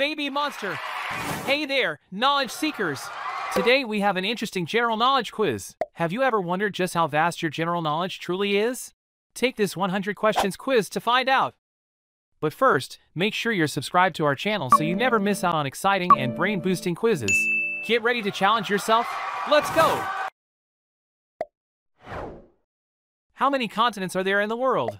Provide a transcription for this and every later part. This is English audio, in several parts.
Baby Monster. Hey there, knowledge seekers. Today we have an interesting general knowledge quiz. Have you ever wondered just how vast your general knowledge truly is? Take this 100 questions quiz to find out. But first, make sure you're subscribed to our channel so you never miss out on exciting and brain-boosting quizzes. Get ready to challenge yourself? Let's go! How many continents are there in the world?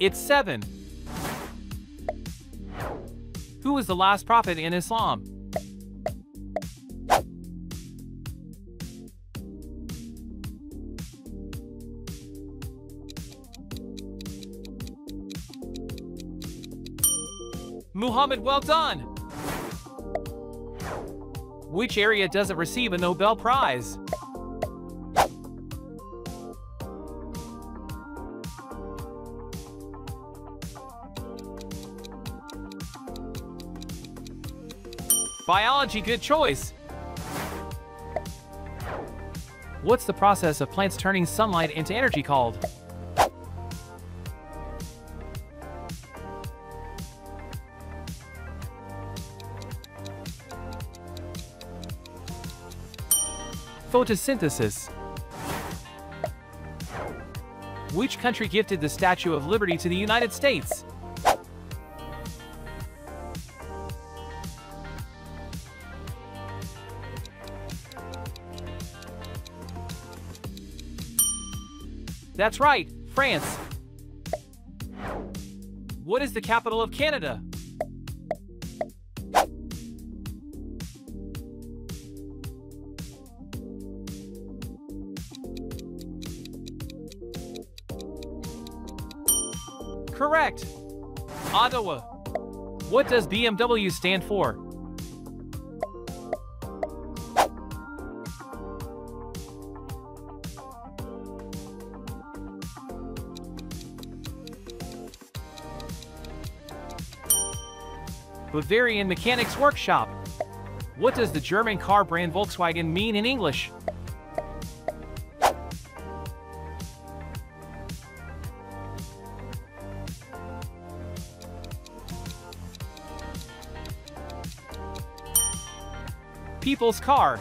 It's 7. Who was the last prophet in Islam? Muhammad, well done! Which area doesn't receive a Nobel Prize? Biology, good choice. What's the process of plants turning sunlight into energy called? Photosynthesis. Which country gifted the Statue of Liberty to the United States? That's right, France. What is the capital of Canada? Correct. Ottawa. What does BMW stand for? Bavarian Mechanics Workshop. What does the German car brand Volkswagen mean in English? People's car.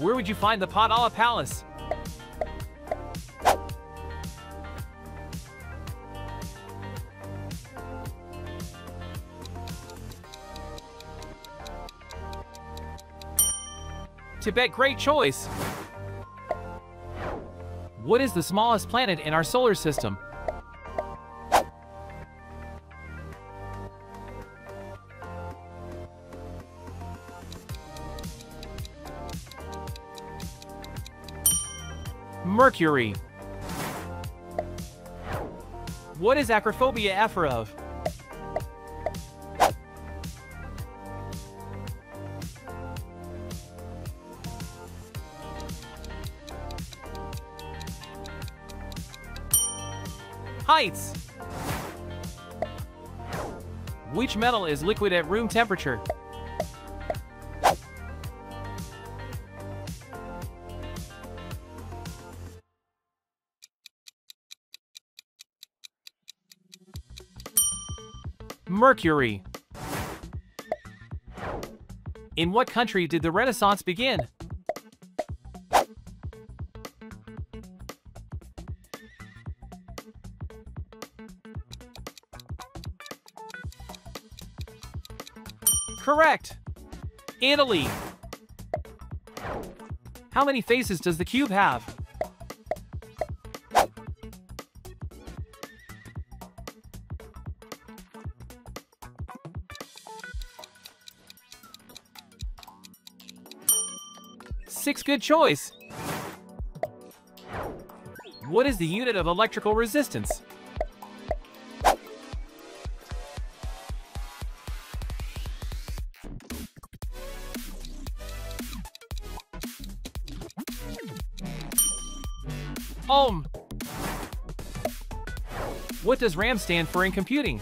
Where would you find the Potala Palace? Tibet, great choice. What is the smallest planet in our solar system? Mercury. What is acrophobia afraid of? Heights. Which metal is liquid at room temperature? Mercury. In what country did the Renaissance begin? Correct. Italy. How many faces does the cube have? Six, good choice. What is the unit of electrical resistance? Ohm. What does RAM stand for in computing?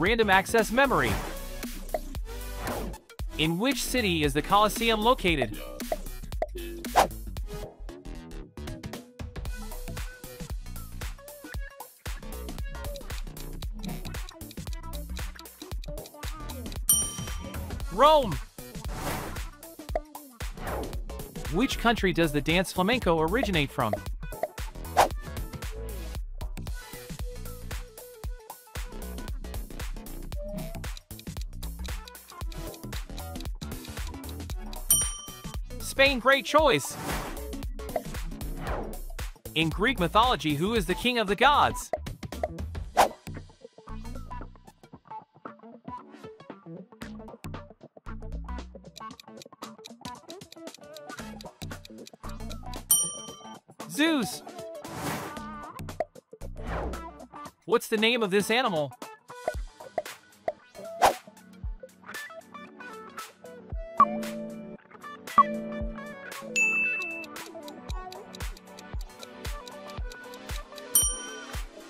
random access memory. In which city is the Coliseum located? Rome. Which country does the dance flamenco originate from? Spain, great choice. In Greek mythology, who is the king of the gods? Zeus. What's the name of this animal?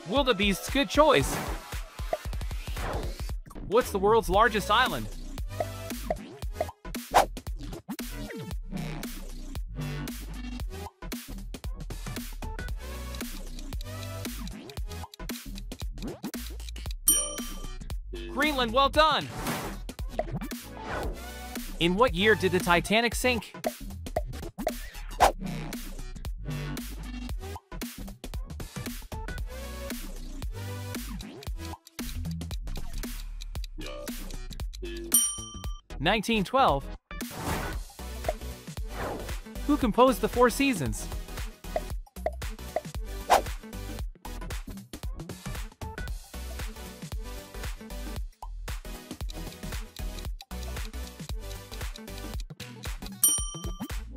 Wildebeest's good choice. What's the world's largest island? Greenland, well done! In what year did the Titanic sink? (1912). Who composed the Four Seasons?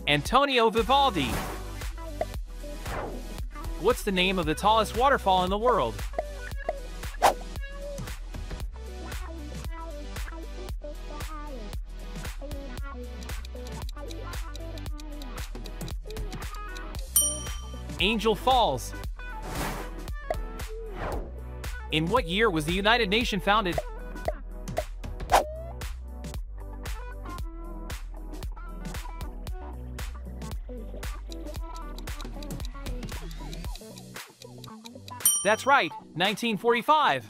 Antonio Vivaldi. What's the name of the tallest waterfall in the world? Angel Falls. In what year was the United Nations founded? That's right, 1945.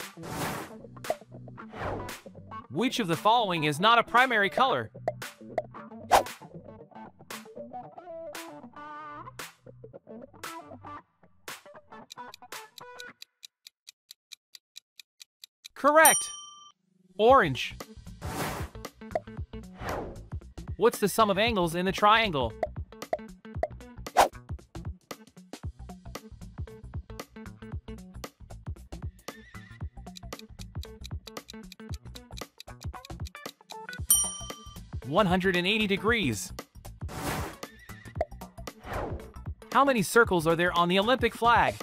Which of the following is not a primary color? Correct. Orange. What's the sum of angles in the triangle? (180°). How many circles are there on the Olympic flag?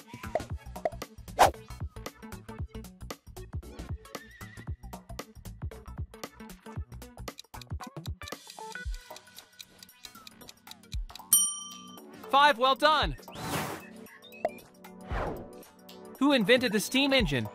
Five, well done! Who invented the steam engine?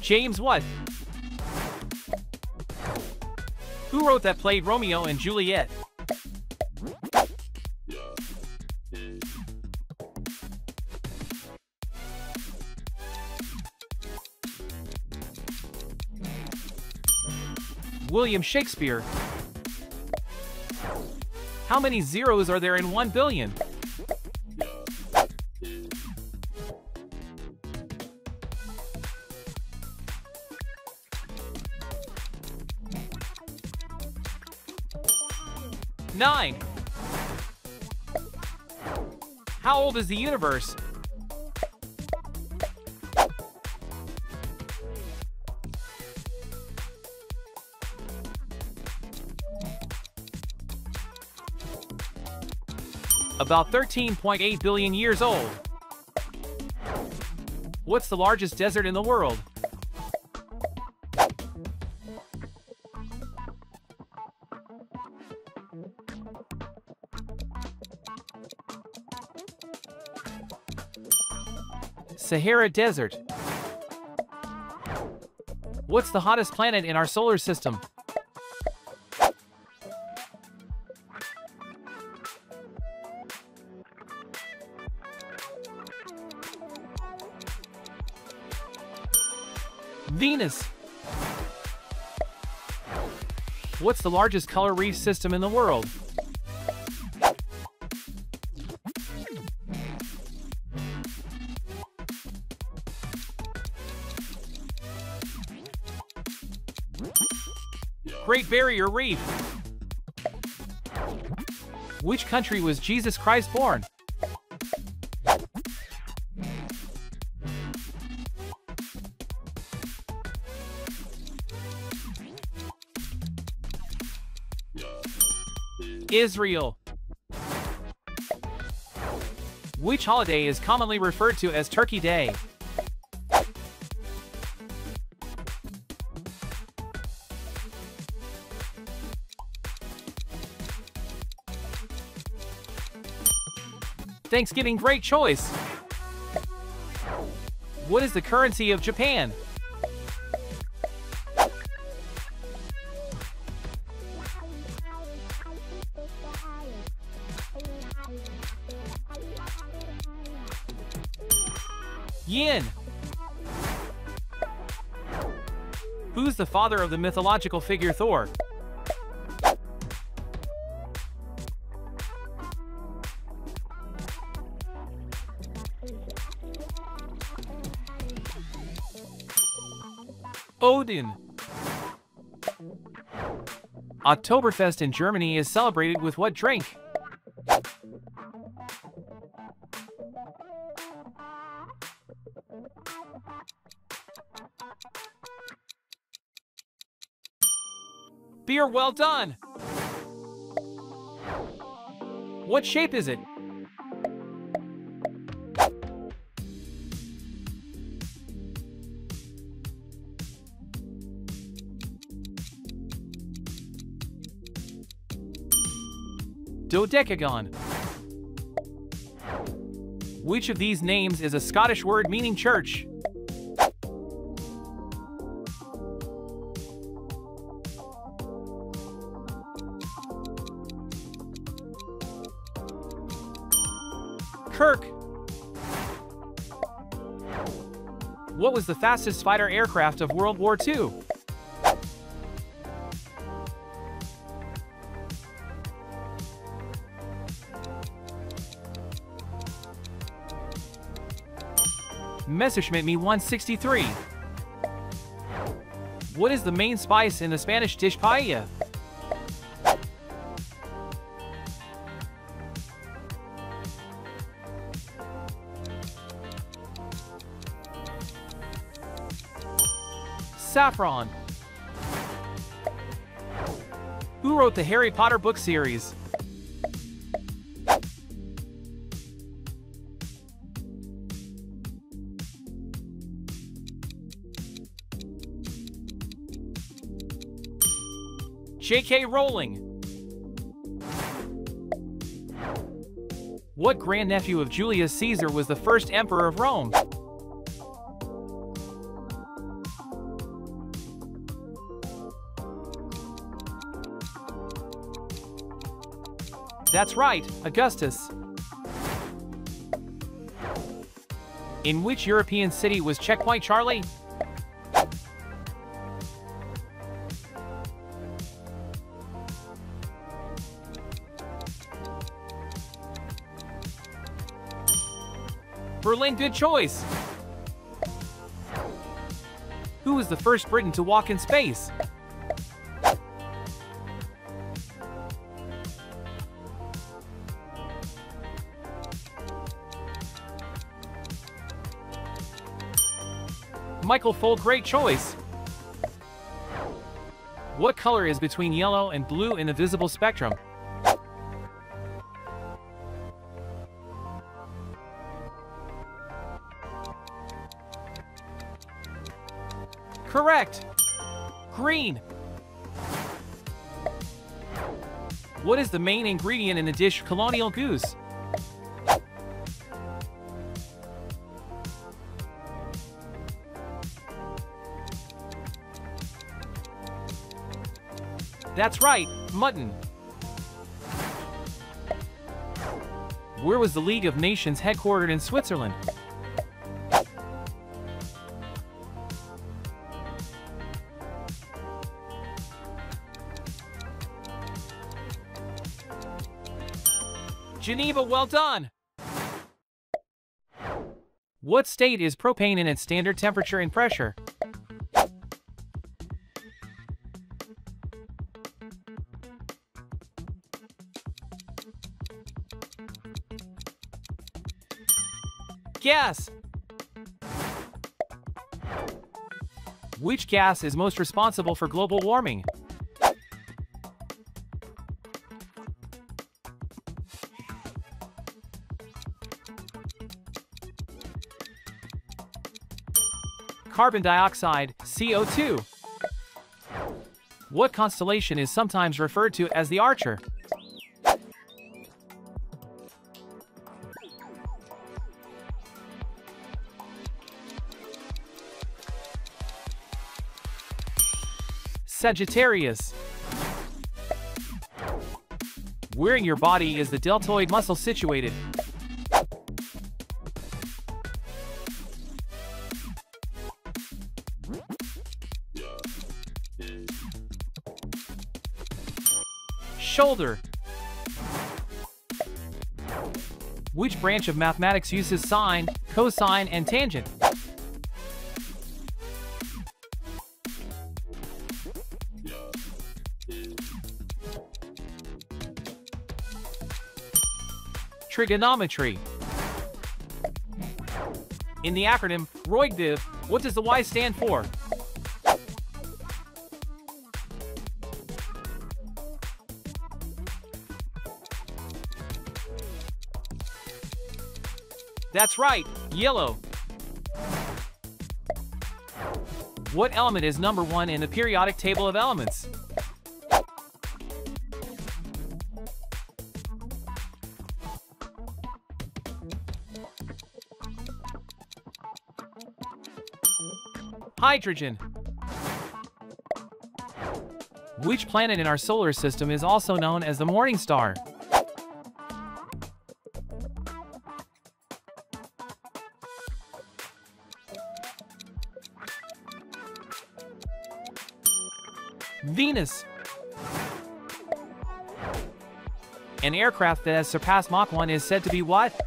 James what? Who wrote that play Romeo and Juliet? William Shakespeare. How many zeros are there in 1 billion? Nine. How old is the universe? About 13.8 billion years old. What's the largest desert in the world? Sahara Desert. What's the hottest planet in our solar system? Venus. What's the largest color reef system in the world? Great Barrier Reef. Which country was Jesus Christ born? Israel. Which holiday is commonly referred to as Turkey Day? Thanksgiving, great choice. What is the currency of Japan? Yen. Who's the father of the mythological figure Thor? Odin. Oktoberfest in Germany is celebrated with what drink? Beer, well done! What shape is it? Dodecagon. Which of these names is a Scottish word meaning church? Kirk. What was the fastest fighter aircraft of World War II? Messerschmitt me 163. What is the main spice in the Spanish dish paella? Saffron. Who wrote the Harry Potter book series? J.K. Rowling. What grandnephew of Julius Caesar was the first emperor of Rome? That's right, Augustus. In which European city was Checkpoint Charlie? Berlin, good choice! Who was the first Briton to walk in space? Michael Foale, great choice! What color is between yellow and blue in the visible spectrum? Correct! Green! What is the main ingredient in the dish Colonial Goose? That's right, mutton. Where was the League of Nations headquartered in Switzerland? Geneva, well done! What state is propane in its standard temperature and pressure? Gas! Which gas is most responsible for global warming? Carbon dioxide, CO2. What constellation is sometimes referred to as the Archer? Sagittarius. Where in your body is the deltoid muscle situated? Shoulder. Which branch of mathematics uses sine, cosine, and tangent? Trigonometry. In the acronym ROIGDIV, what does the Y stand for? That's right, yellow. What element is number 1 in the periodic table of elements? Hydrogen. Which planet in our solar system is also known as the morning star? Venus. An aircraft that has surpassed Mach 1 is said to be what?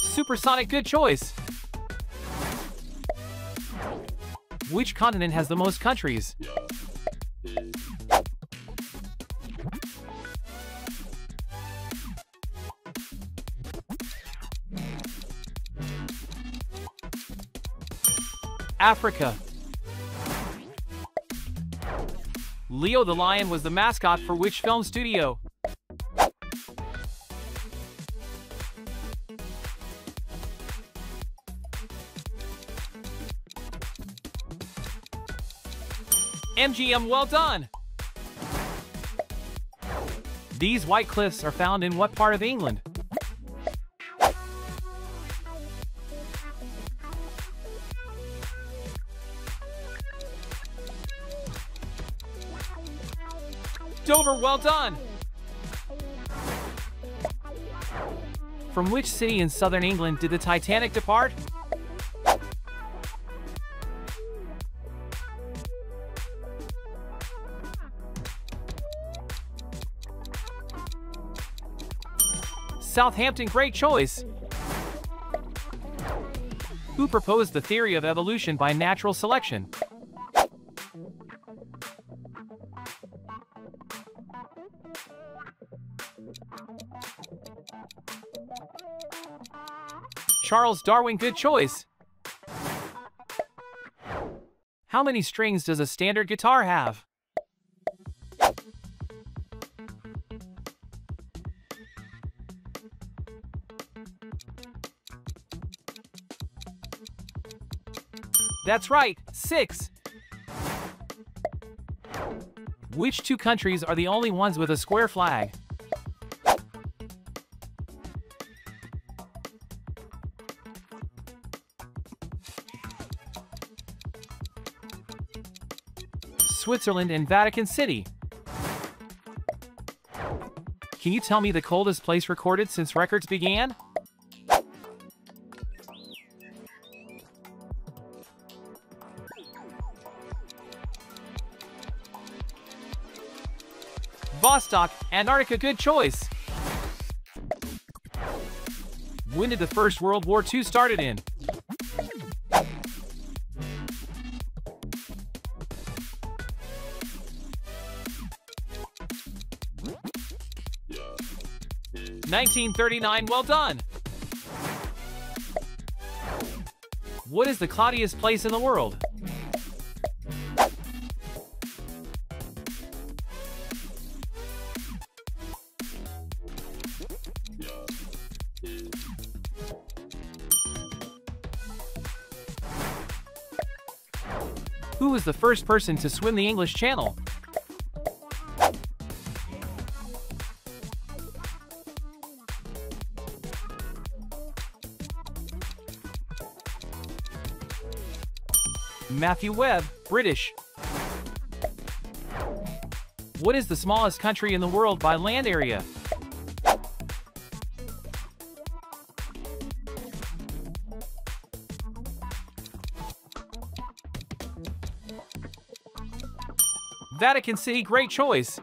Supersonic, good choice. Which continent has the most countries? Africa. Leo the Lion was the mascot for which film studio? MGM, well done! These white cliffs are found in what part of England? Dover, well done! From which city in southern England did the Titanic depart? Southampton, great choice! Who proposed the theory of evolution by natural selection? Charles Darwin, good choice! How many strings does a standard guitar have? That's right, 6. Which two countries are the only ones with a square flag? Switzerland and Vatican City. Can you tell me the coldest place recorded since records began? Vostok, Antarctica, good choice. When did the First World War II started in? (1939). Well done. What is the cloudiest place in the world? Who was the first person to swim the English Channel? Matthew Webb, British. What is the smallest country in the world by land area? Vatican City, great choice.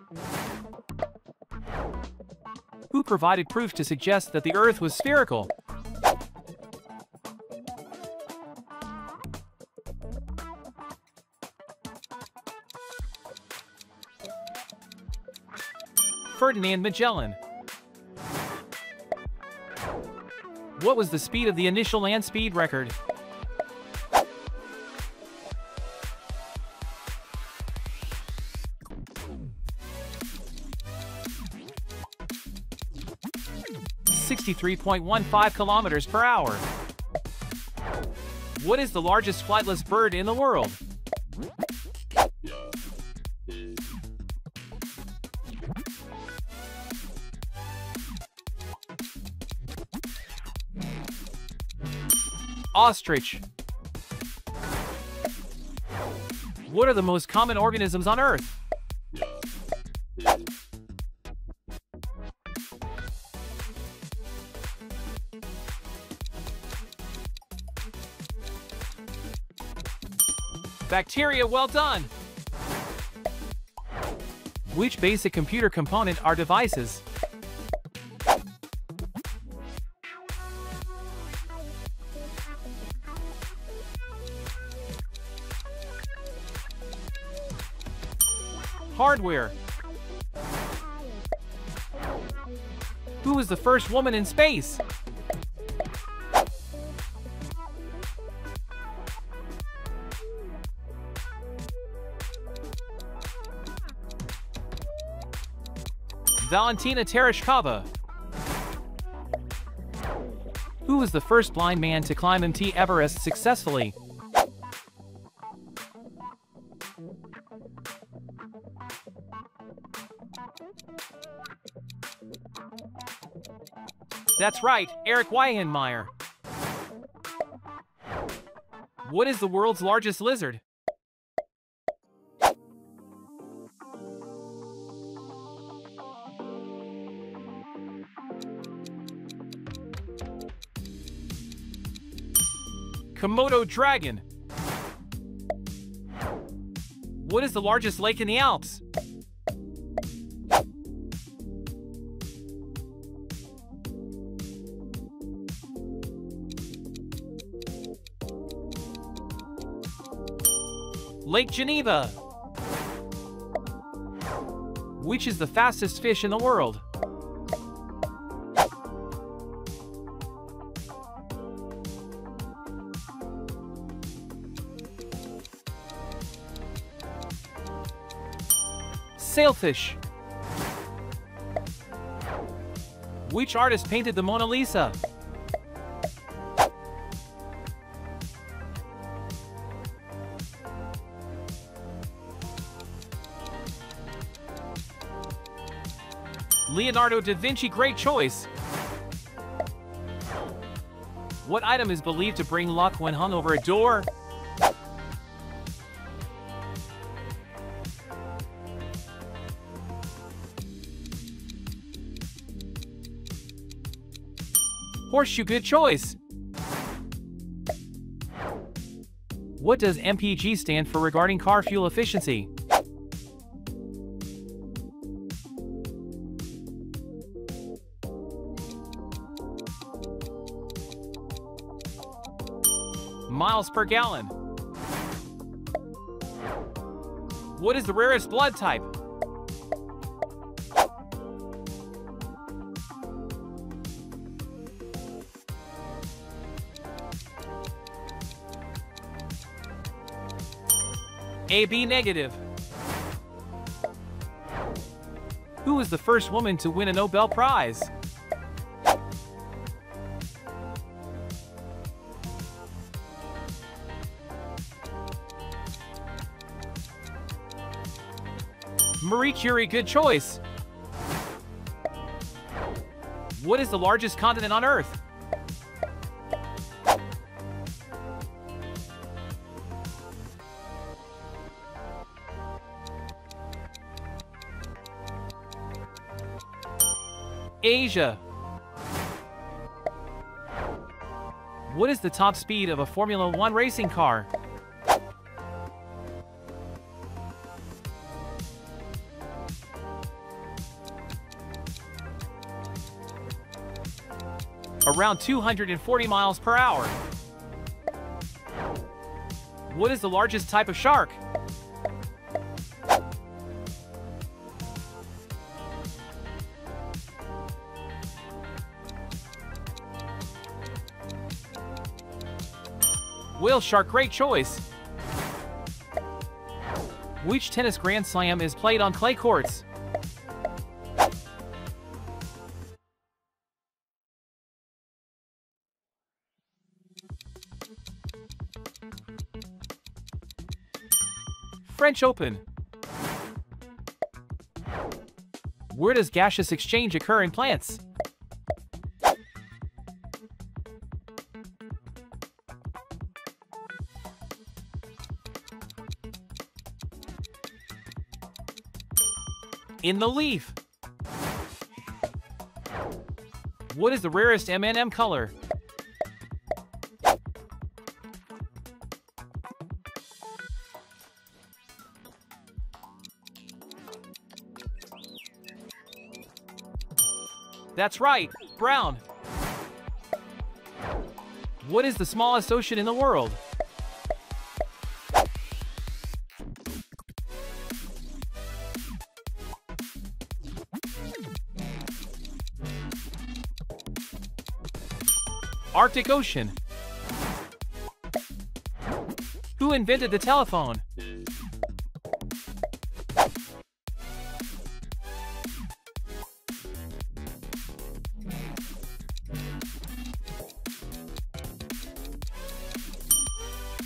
Who provided proof to suggest that the Earth was spherical? Ferdinand Magellan. What was the speed of the initial land speed record? 63.15 kilometers per hour. What is the largest flightless bird in the world? Ostrich. What are the most common organisms on Earth? Bacteria, well done! Which basic computer component are devices? Hardware. Who was the first woman in space? Valentina Tereshkova. Who was the first blind man to climb Mt. Everest successfully? That's right, Eric Weihenmayer. What is the world's largest lizard? Komodo dragon. What is the largest lake in the Alps? Lake Geneva. Which is the fastest fish in the world? Sailfish. Which artist painted the Mona Lisa? Leonardo da Vinci, great choice. What item is believed to bring luck when hung over a door? horseshoe good choice. What does MPG stand for regarding car fuel efficiency? Miles per gallon. What is the rarest blood type? AB negative. Who was the first woman to win a Nobel Prize? Marie Curie, good choice. What is the largest continent on Earth? Asia. What is the top speed of a Formula One racing car? 240 miles per hour. What is the largest type of shark? Whale shark, great choice. Which tennis Grand Slam is played on clay courts? French Open. Where does gaseous exchange occur in plants? In the leaf. What is the rarest M&M color? That's right, brown. What is the smallest ocean in the world? Arctic Ocean. Who invented the telephone?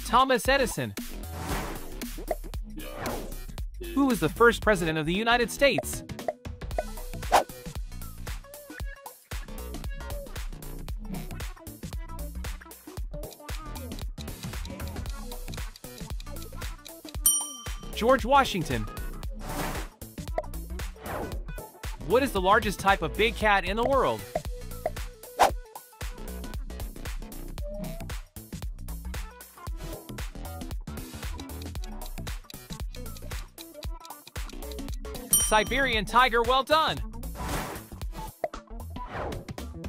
Thomas Edison. Who was the first president of the United States? George Washington. What is the largest type of big cat in the world? Siberian tiger, well done!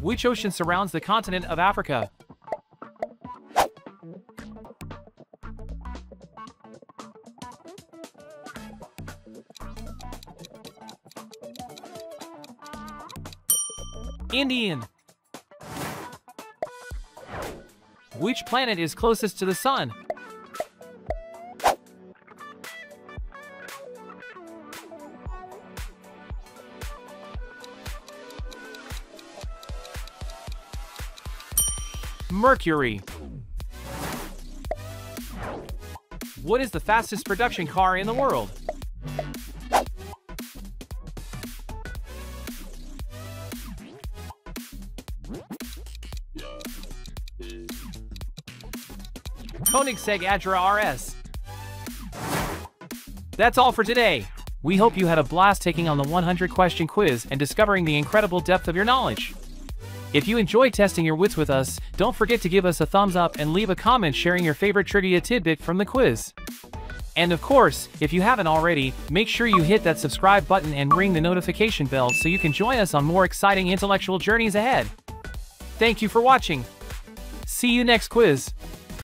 Which ocean surrounds the continent of Africa? Indian. Which planet is closest to the sun? Mercury. What is the fastest production car in the world? Koenigsegg Agera RS. That's all for today. We hope you had a blast taking on the 100-question quiz and discovering the incredible depth of your knowledge. If you enjoy testing your wits with us, don't forget to give us a thumbs up and leave a comment sharing your favorite trivia tidbit from the quiz. And of course, if you haven't already, make sure you hit that subscribe button and ring the notification bell so you can join us on more exciting intellectual journeys ahead. Thank you for watching. See you next quiz.